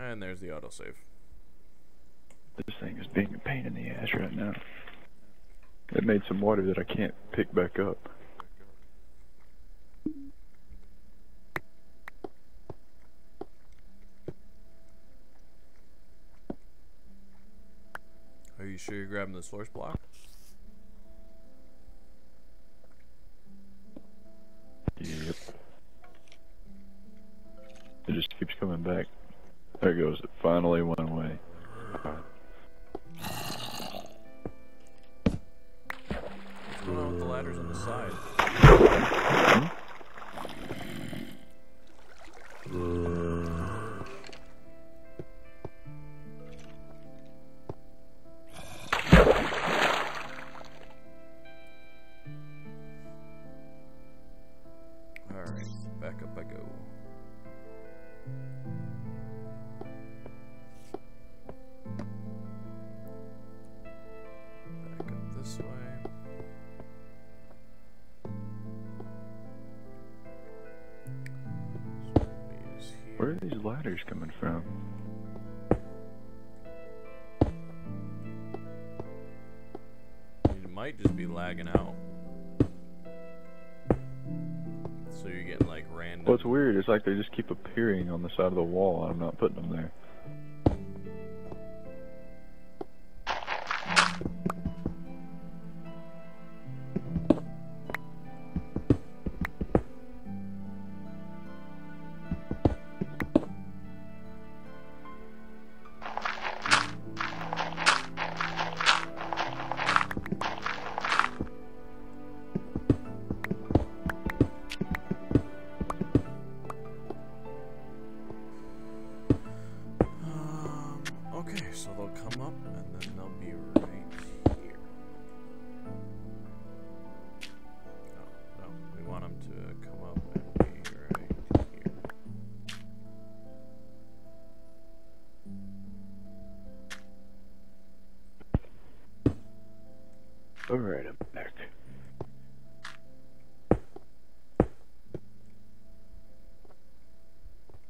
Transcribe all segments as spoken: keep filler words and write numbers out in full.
And there's the autosave. This thing is being a pain in the ass right now. It made some water that I can't pick back up. Are you sure you're grabbing the source block? Yep. It just keeps coming back. There it goes. It finally went away. What's going on with the ladders on the side? Where are these ladders coming from? It might just be lagging out. So you're getting like random. What's weird is like they just keep appearing on the side of the wall and I'm not putting them there. So they'll come up and then they'll be right here. No, no, we want them to come up and be right here. Alright, I'm back.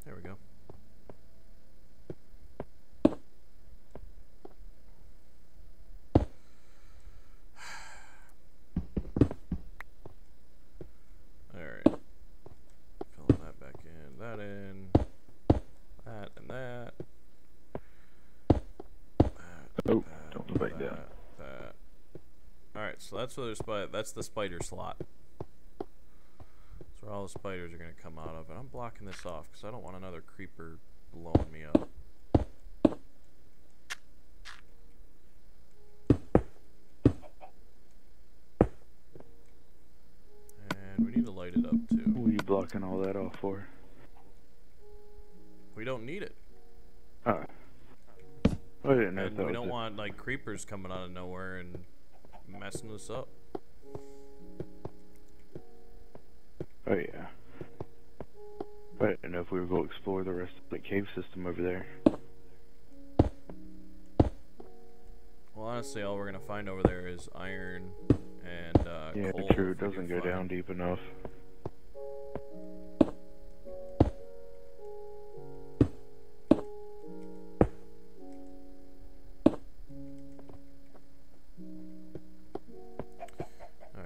There we go. So that's where spi that's the spider slot. That's where all the spiders are going to come out of. And I'm blocking this off because I don't want another creeper blowing me up. And we need to light it up too. What are you blocking all that off for? We don't need it. Ah. I didn't know that. We don't want like creepers coming out of nowhere and messing this up. Oh yeah. I didn't know if we were going to explore the rest of the cave system over there. Well, honestly, all we're gonna find over there is iron and uh, yeah, coal. Yeah, true. It doesn't go down deep enough.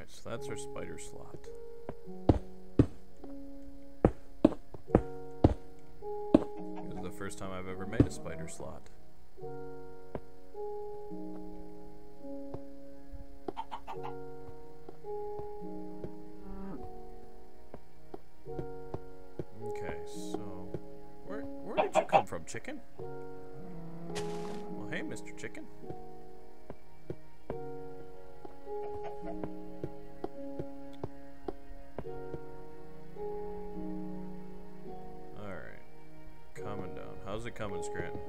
So that's our spider slot. This is the first time I've ever made a spider slot. Okay, so where where did you come from, chicken? Well, hey, Mister Chicken. How's it coming, Scranton?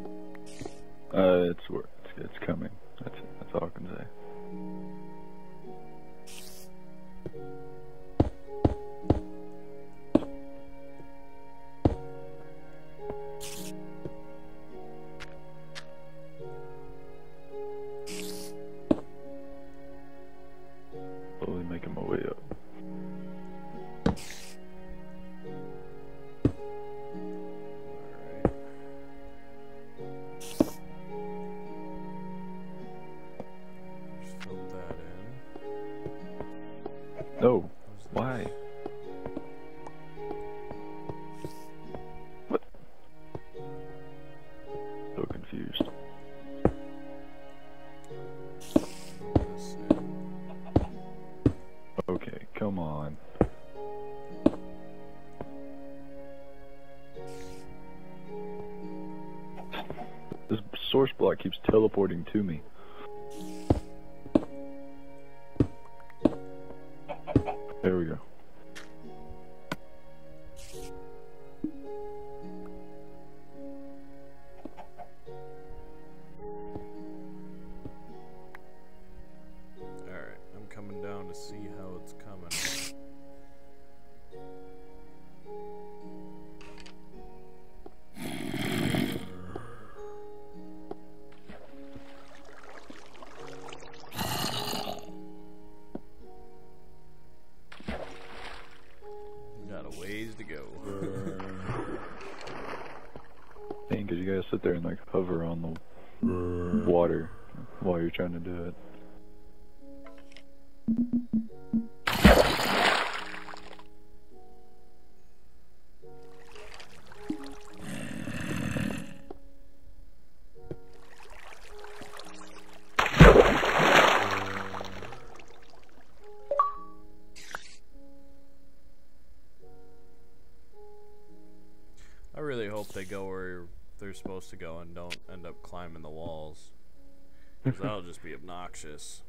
Uh, it's work. It's, it's coming. That's it. That's all I can say. No. Why? What? So confused. Okay, come on. This source block keeps teleporting to me. There we go. Alright, I'm coming down to see how it's coming. There and like hover on the water while you're trying to do it. I really hope they go where they're supposed to go and don't end up climbing the walls, because that'll just be obnoxious.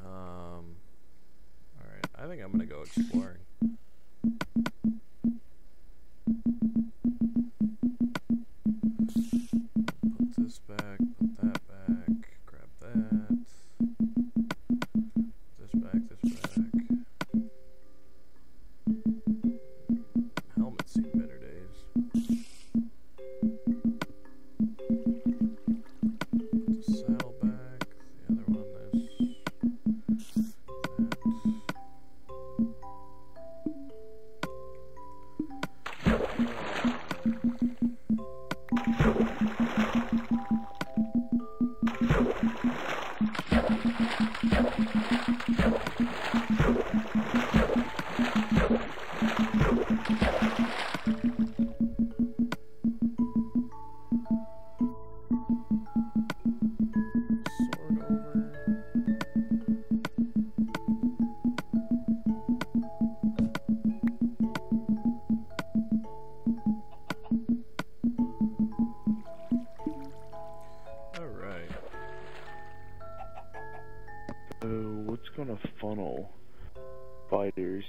Um, all right, I think I'm gonna go exploring. Put this back. Put that back. Grab that.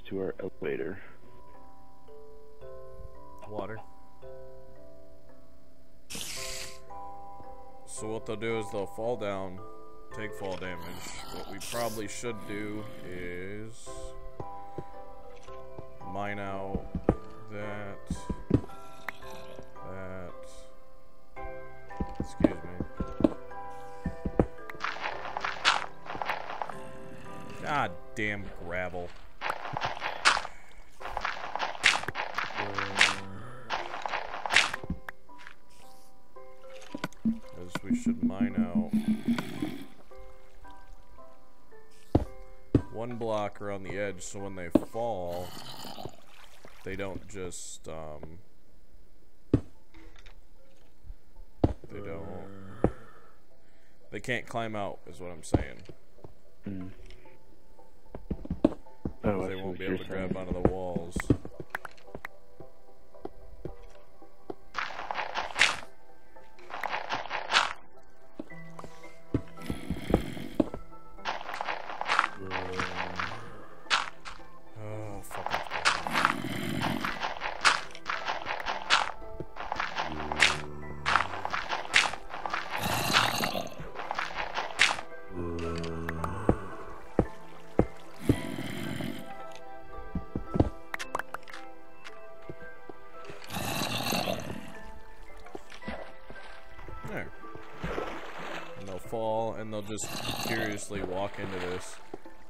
To our elevator. Water. So what they'll do is they'll fall down, take fall damage. What we probably should do is mine out that, that, excuse me. God damn gravel. We should mine out one block around the edge so when they fall, they don't just, um, they don't, they can't climb out, is what I'm saying. Mm. Oh, they won't be able to grab onto the walls. Just curiously walk into this,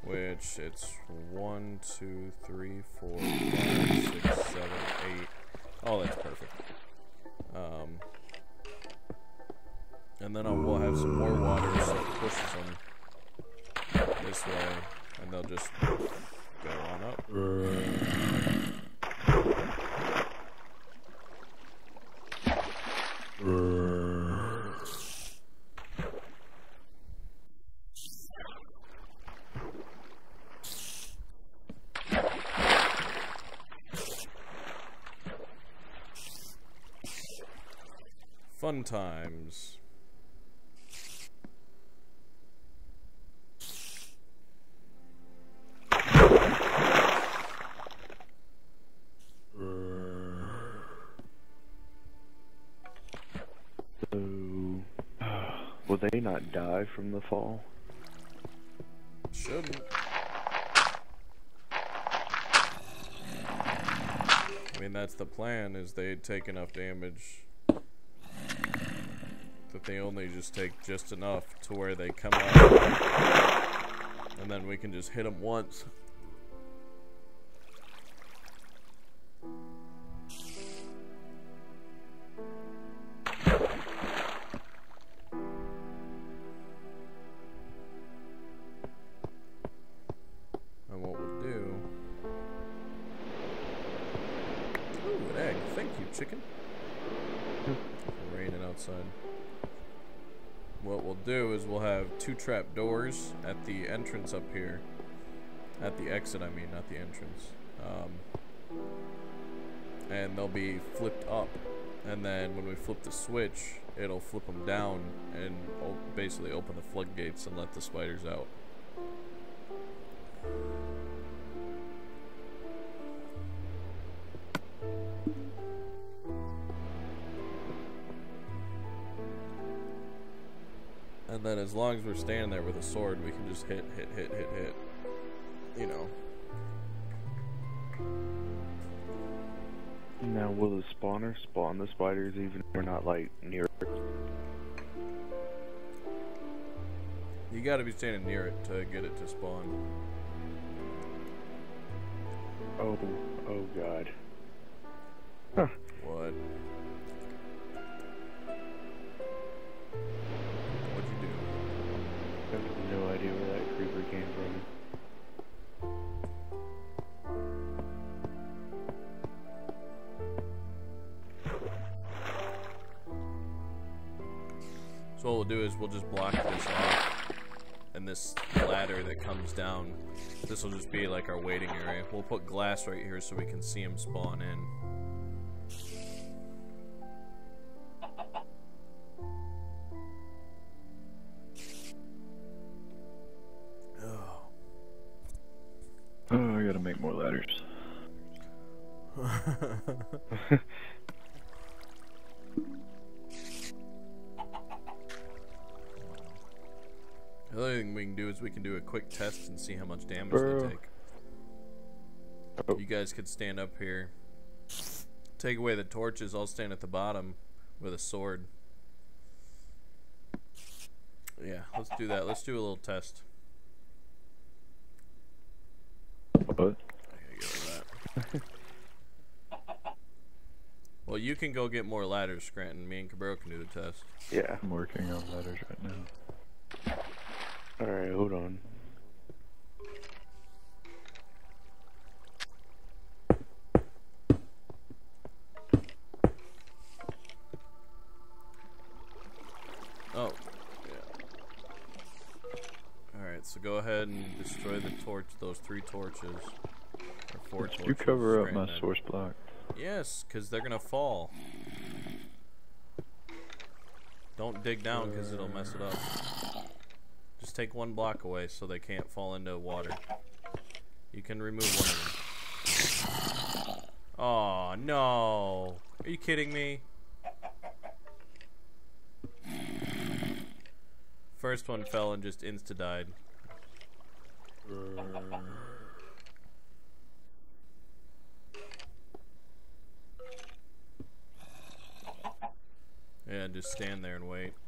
which it's one, two, three, four, five, six, seven, eight. Oh, that's perfect. Um, And then I will have some more water, so it pushes them this way, and they'll just go on up. Fun times. They not die from the fall? Shouldn't. I mean, that's the plan, is they take enough damage that they only just take just enough to where they come up, and then we can just hit them once. Two trap doors at the entrance up here, at the exit I mean, not the entrance, um, and they'll be flipped up, and then when we flip the switch it'll flip them down and basically open the floodgates and let the spiders out. And then as long as we're standing there with a sword, we can just hit, hit, hit, hit, hit, you know. Now, will the spawner spawn the spiders even if we're not, like, near it? You gotta be standing near it to get it to spawn. Oh, oh god. Huh. What? No idea where that creeper came from. So what we'll do is we'll just block this off, and this ladder that comes down, this will just be like our waiting area. We'll put glass right here so we can see them spawn in. Make more ladders. The other thing we can do is we can do a quick test and see how much damage Bro. they take. Oh. You guys could stand up here. Take away the torches, I'll stand at the bottom with a sword. Yeah, let's do that. Let's do a little test. What? I gotta get rid of that. Well, you can go get more ladders, Scranton. Me and Cabrera can do the test. Yeah. I'm working on ladders right now. Alright, hold on. Oh. So go ahead and destroy the torch, those three torches. Or four torches. You cover up my source block. Yes, because they're gonna fall. Don't dig down because it'll mess it up. Just take one block away so they can't fall into water. You can remove one of them. Oh no! Are you kidding me? First one fell and just insta-died. Yeah, just stand there and wait.